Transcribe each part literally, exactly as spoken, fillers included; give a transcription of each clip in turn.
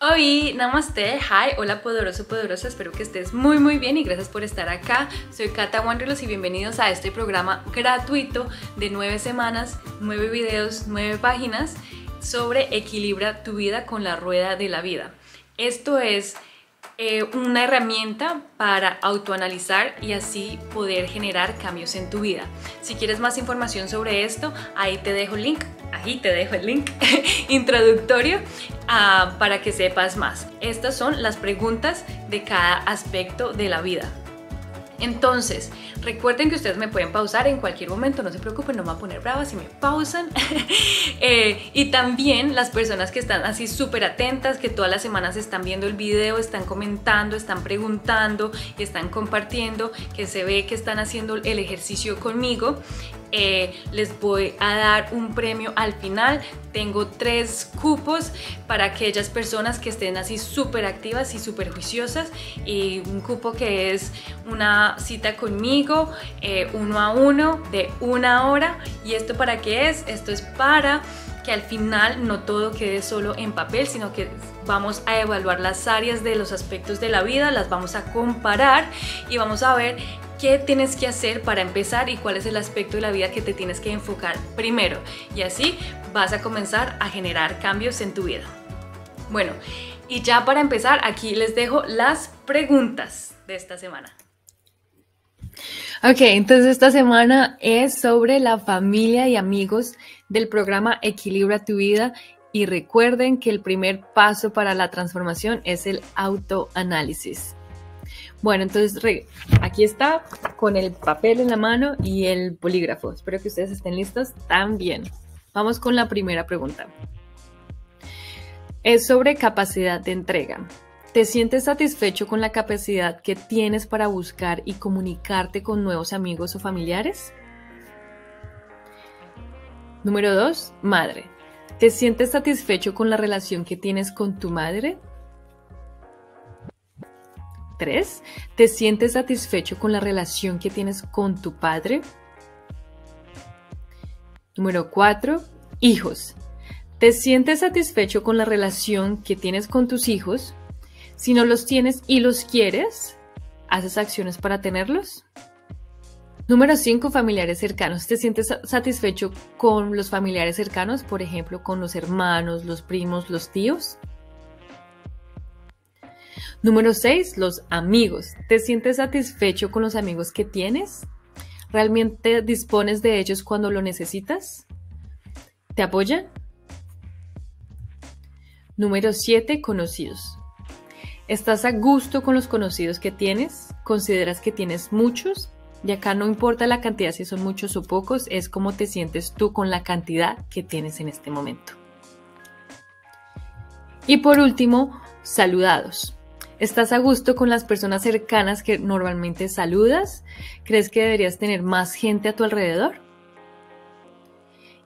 Hoy, namaste, hi, hola poderoso, poderosa, espero que estés muy muy bien y gracias por estar acá. Soy Cata Wanderlust y bienvenidos a este programa gratuito de nueve semanas, nueve videos, nueve páginas sobre Equilibra Tu Vida con la rueda de la vida. Esto es eh, una herramienta para autoanalizar y así poder generar cambios en tu vida. Si quieres más información sobre esto, ahí te dejo el link. Ahí te dejo el link introductorio uh, para que sepas más. Estas son las preguntas de cada aspecto de la vida. Entonces, recuerden que ustedes me pueden pausar en cualquier momento, no se preocupen, no me voy a poner brava si me pausan. eh, y también las personas que están así súper atentas, que todas las semanas están viendo el video, están comentando, están preguntando, están compartiendo, que se ve que están haciendo el ejercicio conmigo. Eh, les voy a dar un premio al final. Tengo tres cupos para aquellas personas que estén así súper activas y súper juiciosas, y un cupo que es una cita conmigo eh, uno a uno de una hora. ¿Y esto para qué es? Esto es para que al final no todo quede solo en papel, sino que vamos a evaluar las áreas de los aspectos de la vida, las vamos a comparar y vamos a ver qué tienes que hacer para empezar y cuál es el aspecto de la vida que te tienes que enfocar primero, y así vas a comenzar a generar cambios en tu vida. Bueno, y ya para empezar, aquí les dejo las preguntas de esta semana. Ok, entonces esta semana es sobre la familia y amigos del programa Equilibra Tu Vida, y recuerden que el primer paso para la transformación es el autoanálisis. Bueno, entonces aquí está con el papel en la mano y el bolígrafo. Espero que ustedes estén listos también. Vamos con la primera pregunta. Es sobre capacidad de entrega. ¿Te sientes satisfecho con la capacidad que tienes para buscar y comunicarte con nuevos amigos o familiares? Número dos, madre. ¿Te sientes satisfecho con la relación que tienes con tu madre? tres. ¿Te sientes satisfecho con la relación que tienes con tu padre? Número cuatro. Hijos. ¿Te sientes satisfecho con la relación que tienes con tus hijos? Si no los tienes y los quieres, ¿haces acciones para tenerlos? Número cinco. Familiares cercanos. ¿Te sientes satisfecho con los familiares cercanos? Por ejemplo, con los hermanos, los primos, los tíos. Número seis, los amigos. ¿Te sientes satisfecho con los amigos que tienes? ¿Realmente dispones de ellos cuando lo necesitas? ¿Te apoyan? Número siete, conocidos. ¿Estás a gusto con los conocidos que tienes? ¿Consideras que tienes muchos? Y acá no importa la cantidad, si son muchos o pocos, es cómo te sientes tú con la cantidad que tienes en este momento. Y por último, saludados. ¿Estás a gusto con las personas cercanas que normalmente saludas? ¿Crees que deberías tener más gente a tu alrededor?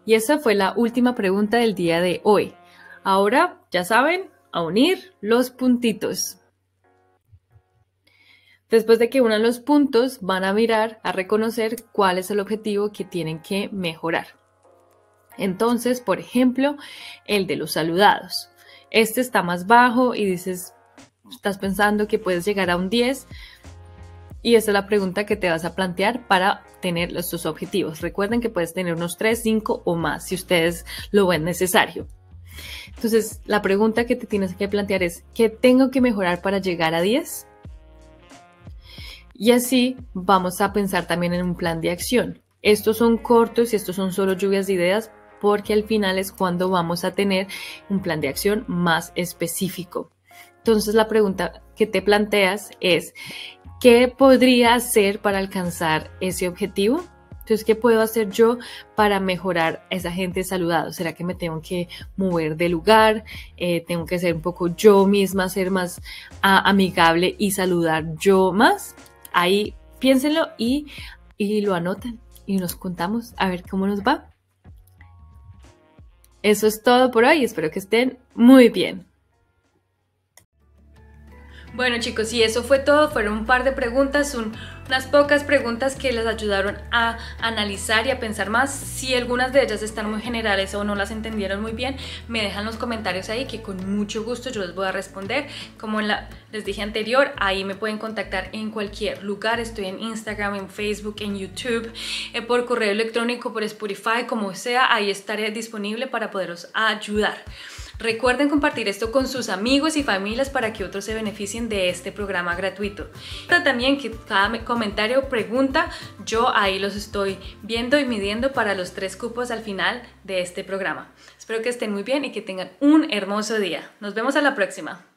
Y esa fue la última pregunta del día de hoy. Ahora, ya saben, a unir los puntitos. Después de que unan los puntos, van a mirar, a reconocer cuál es el objetivo que tienen que mejorar. Entonces, por ejemplo, el de los saludados. Este está más bajo y dices... estás pensando que puedes llegar a un diez, y esa es la pregunta que te vas a plantear para tener los tus objetivos. Recuerden que puedes tener unos tres, cinco o más si ustedes lo ven necesario. Entonces, la pregunta que te tienes que plantear es: ¿qué tengo que mejorar para llegar a diez? Y así vamos a pensar también en un plan de acción. Estos son cortos y estos son solo lluvias de ideas, porque al final es cuando vamos a tener un plan de acción más específico. Entonces la pregunta que te planteas es: ¿qué podría hacer para alcanzar ese objetivo? Entonces, ¿qué puedo hacer yo para mejorar a esa gente saludada? ¿Será que me tengo que mover de lugar? Eh, ¿Tengo que ser un poco yo misma, ser más a, amigable y saludar yo más? Ahí piénsenlo y, y lo anotan y nos contamos a ver cómo nos va. Eso es todo por hoy. Espero que estén muy bien. Bueno chicos, y eso fue todo, fueron un par de preguntas, un, unas pocas preguntas que les ayudaron a analizar y a pensar más. Si algunas de ellas están muy generales o no las entendieron muy bien, me dejan los comentarios ahí que con mucho gusto yo les voy a responder. Como la, les dije anterior, ahí me pueden contactar en cualquier lugar, estoy en Instagram, en Facebook, en YouTube, eh, por correo electrónico, por Spotify, como sea, ahí estaré disponible para poderos ayudar. Recuerden compartir esto con sus amigos y familias para que otros se beneficien de este programa gratuito. También que cada comentario o pregunta yo ahí los estoy viendo y midiendo para los tres cupos al final de este programa. Espero que estén muy bien y que tengan un hermoso día. Nos vemos a la próxima.